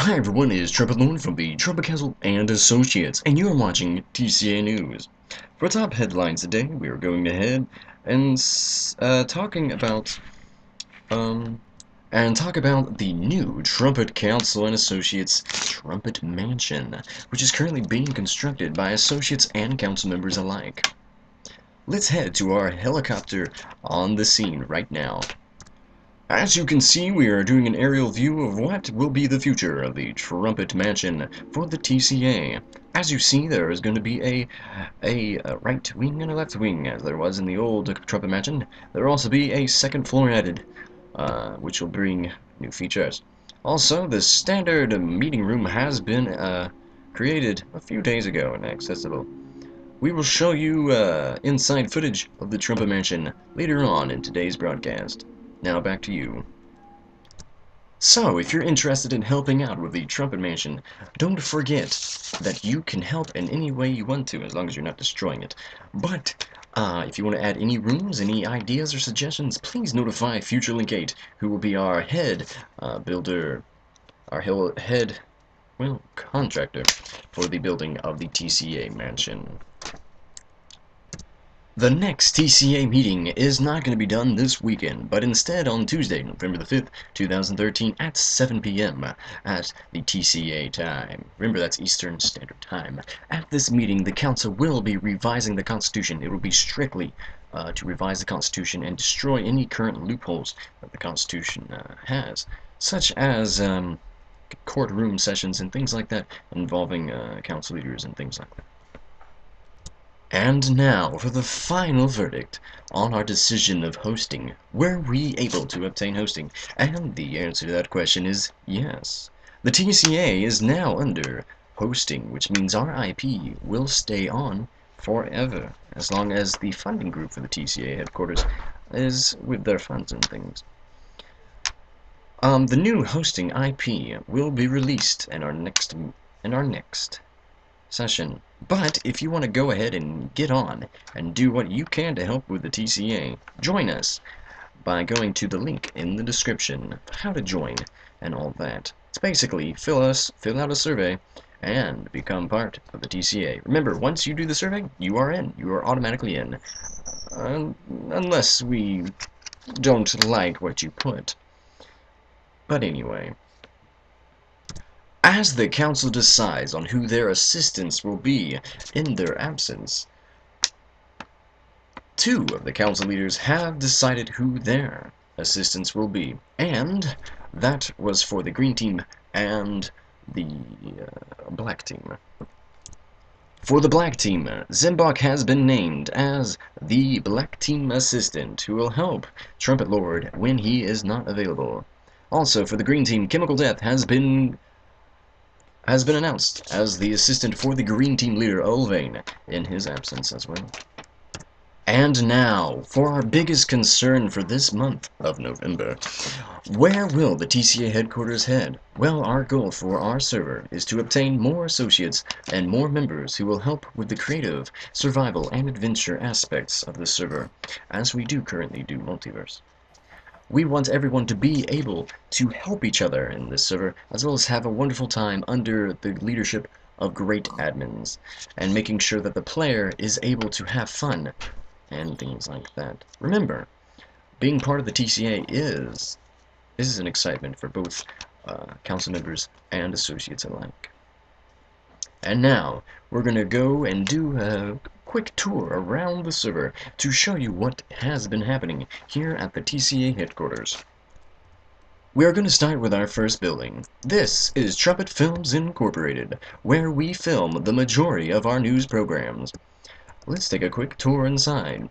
Hi everyone, it's Trumpet Lord from the Trumpet Council and Associates, and you are watching TCA News. For top headlines today, we are going ahead and talking about the new Trumpet Council and Associates Trumpet Mansion, which is currently being constructed by associates and council members alike. Let's head to our helicopter on the scene right now. As you can see, we are doing an aerial view of what will be the future of the Trumpet Mansion for the TCA. As you see, there is going to be a right wing and a left wing, as there was in the old Trumpet Mansion. There will also be a second floor added, which will bring new features. Also, the standard meeting room has been created a few days ago and accessible. We will show you inside footage of the Trumpet Mansion later on in today's broadcast. Now back to you. So, if you're interested in helping out with the Trumpet Mansion, don't forget that you can help in any way you want to, as long as you're not destroying it. But, if you want to add any rooms, any ideas or suggestions, please notify Future Link 8, who will be our head builder, our head, well, contractor for the building of the TCA Mansion. The next TCA meeting is not going to be done this weekend, but instead on Tuesday, November the 5th, 2013 at 7 PM at the TCA time. Remember, that's Eastern Standard Time. At this meeting, the council will be revising the Constitution. It will be strictly to revise the Constitution and destroy any current loopholes that the Constitution has, such as courtroom sessions and things like that involving council leaders and things like that. And now for the final verdict on our decision of hosting. Were we able to obtain hosting? And the answer to that question is yes. The TCA is now under hosting, which means our IP will stay on forever, as long as the funding group for the TCA headquarters is with their funds and things. The new hosting IP will be released in our next session. But if you want to go ahead and get on and do what you can to help with the TCA, join us by going to the link in the description, how to join and all that. It's basically fill out a survey and become part of the TCA. Remember, once you do the survey, you are in. You are automatically in, unless we don't like what you put. But anyway, as the council decides on who their assistants will be in their absence, two of the council leaders have decided who their assistants will be, and that was for the green team and the black team. For the black team, Zimblok has been named as the black team assistant who will help Trumpet Lord when he is not available. Also, for the green team, Chemical Death has been announced as the assistant for the green team leader, Olvain, in his absence as well. And now, for our biggest concern for this month of November, where will the TCA headquarters head? Well, our goal for our server is to obtain more associates and more members who will help with the creative, survival, and adventure aspects of the server, as we do currently do multiverse. We want everyone to be able to help each other in this server, as well as have a wonderful time under the leadership of great admins, and making sure that the player is able to have fun and things like that. Remember, being part of the TCA is an excitement for both council members and associates alike. And now, we're going to go and do a quick tour around the server to show you what has been happening here at the TCA headquarters. We are going to start with our first building. This is Trumpet Films Incorporated, where we film the majority of our news programs. Let's take a quick tour inside.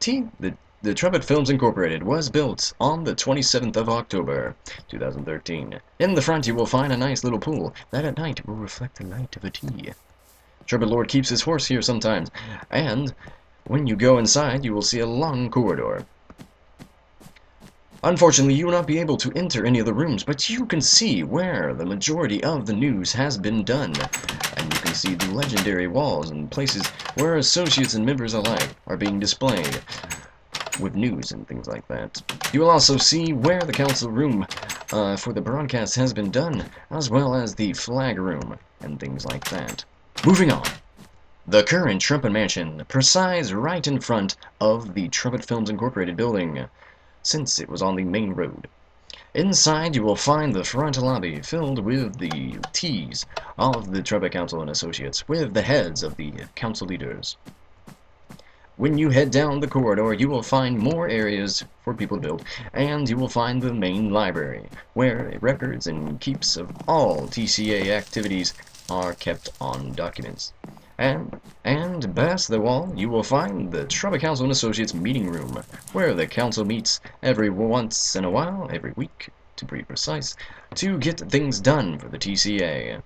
The Trumpet Films Incorporated was built on the 27th of October, 2013. In the front you will find a nice little pool that at night will reflect the light of a tea. Trumpet Lord keeps his horse here sometimes, and when you go inside, you will see a long corridor. Unfortunately, you will not be able to enter any of the rooms, but you can see where the majority of the news has been done, and you can see the legendary walls and places where associates and members alike are being displayed with news and things like that. You will also see where the council room for the broadcast has been done, as well as the flag room and things like that. Moving on. The current Trumpet Mansion presides right in front of the Trumpet Films Incorporated building, since it was on the main road. Inside, you will find the front lobby filled with the T's of the Trumpet Council and Associates, with the heads of the council leaders. When you head down the corridor, you will find more areas for people to build, and you will find the main library, where records and keeps of all TCA activities are kept on documents. And past the wall, you will find the Trumpet Council and Associates meeting room, where the council meets every once in a while, every week, to be precise, to get things done for the TCA.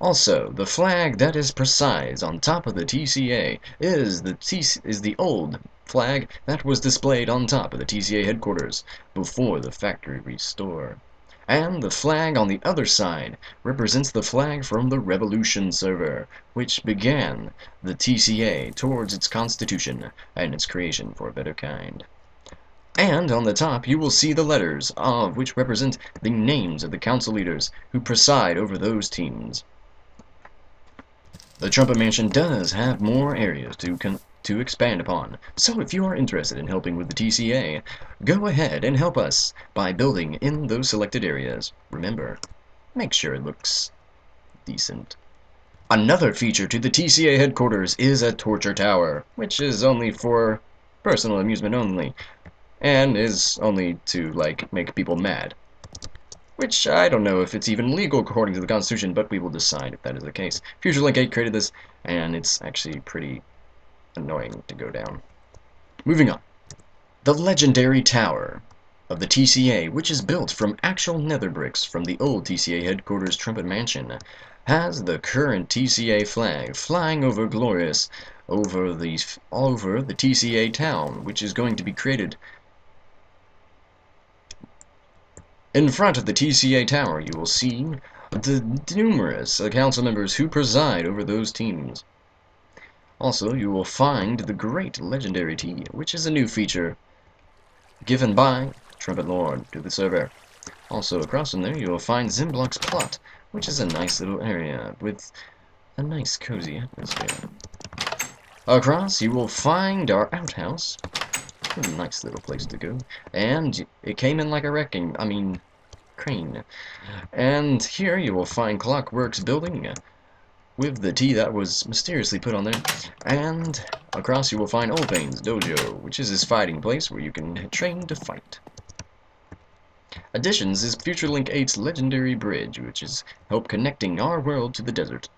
Also, the flag that is presides on top of the TCA is the old flag that was displayed on top of the TCA headquarters before the factory restore. And the flag on the other side represents the flag from the Revolution server, which began the TCA towards its constitution and its creation for a better kind. And on the top you will see the letters of which represent the names of the council leaders who preside over those teams. The Trumpet Mansion does have more areas to expand upon, so if you are interested in helping with the TCA, go ahead and help us by building in those selected areas. Remember, make sure it looks decent. Another feature to the TCA headquarters is a torture tower, which is only for personal amusement only, and is only to, like, make people mad. Which, I don't know if it's even legal according to the Constitution, but we will decide if that is the case. Future Link 8 created this, and it's actually pretty annoying to go down. Moving on. The legendary tower of the TCA, which is built from actual nether bricks from the old TCA headquarters Trumpet Mansion, has the current TCA flag flying over glorious over the TCA town, which is going to be created. In front of the TCA tower, you will see the numerous council members who preside over those teams. Also, you will find the great legendary tea, which is a new feature given by Trumpet Lord to the server. Also, across from there, you will find Zimblok's plot, which is a nice little area with a nice cozy atmosphere. Across, you will find our outhouse, a nice little place to go, and it came in like a crane. And here you will find Clockwork's building, with the tea that was mysteriously put on there. And across you will find Olvain's dojo, which is his fighting place where you can train to fight. Additions is Future Link 8's legendary bridge, which is help connecting our world to the desert.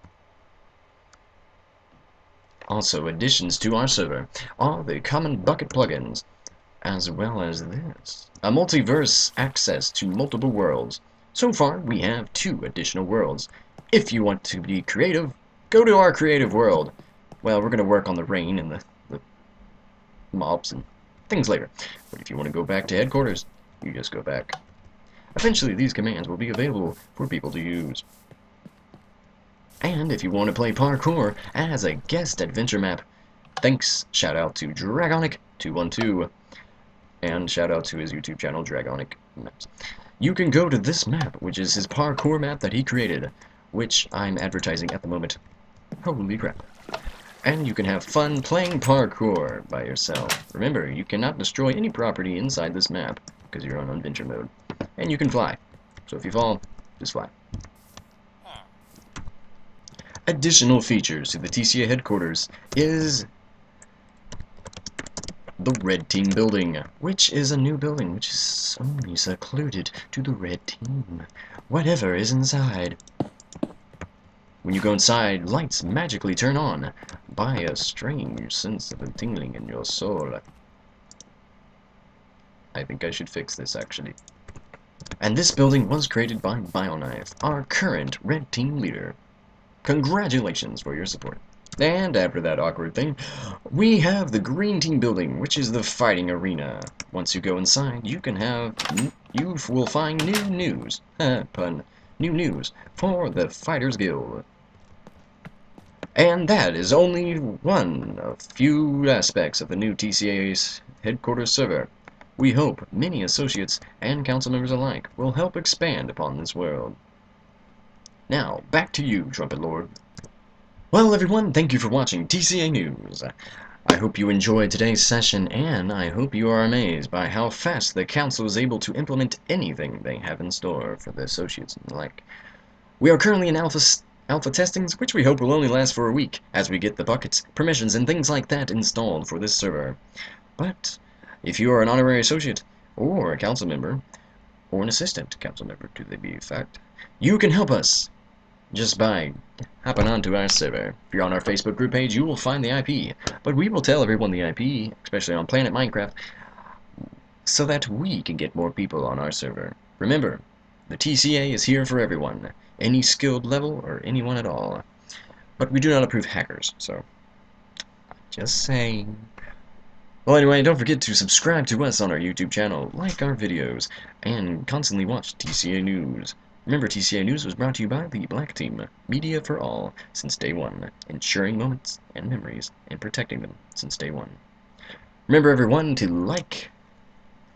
Also, additions to our server are the common bucket plugins, as well as this, a multiverse access to multiple worlds. So far, we have 2 additional worlds. If you want to be creative, go to our creative world. Well, we're going to work on the rain and the mobs and things later. But if you want to go back to headquarters, you just go back. Eventually, these commands will be available for people to use. And if you want to play parkour as a guest adventure map, thanks, shout out to Dragonic212, and shout out to his YouTube channel, Dragonic Maps. You can go to this map, which is his parkour map that he created, which I'm advertising at the moment. Holy crap. And you can have fun playing parkour by yourself. Remember, you cannot destroy any property inside this map, because you're on adventure mode. And you can fly. So if you fall, just fly. Additional features to the TCA headquarters is the Red Team building, which is a new building, which is only secluded to the Red Team. Whatever is inside. When you go inside, lights magically turn on by a strange sense of a tingling in your soul. I think I should fix this, actually. And this building was created by BioKnife, our current Red Team leader. Congratulations for your support. And after that awkward thing, we have the Green Team building, which is the fighting arena. Once you go inside, you will find new news. Pun. New news for the Fighters Guild. And that is only one of few aspects of the new TCA's headquarters server. We hope many associates and council members alike will help expand upon this world. Now, back to you, Trumpet Lord. Well, everyone, thank you for watching TCA News. I hope you enjoyed today's session, and I hope you are amazed by how fast the council is able to implement anything they have in store for the associates and the like. We are currently in alpha testings, which we hope will only last for a week, as we get the buckets, permissions, and things like that installed for this server. But if you are an honorary associate, or a council member, or an assistant council member, to the fact, you can help us just by hopping onto our server. If you're on our Facebook group page, you will find the IP, but we will tell everyone the IP, especially on Planet Minecraft, so that we can get more people on our server. Remember, the TCA is here for everyone, any skilled level or anyone at all. But we do not approve hackers, so just saying. Well, anyway, don't forget to subscribe to us on our YouTube channel, like our videos, and constantly watch TCA News. Remember, TCA News was brought to you by the Black Team, media for all, since day one, ensuring moments and memories, and protecting them since day one. Remember, everyone, to like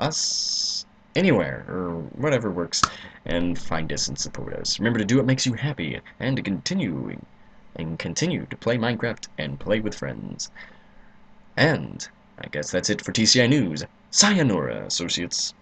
us anywhere, or whatever works, and find us and support us. Remember to do what makes you happy, and to continue to play Minecraft and play with friends. And I guess that's it for TCA News. Sayonara, associates.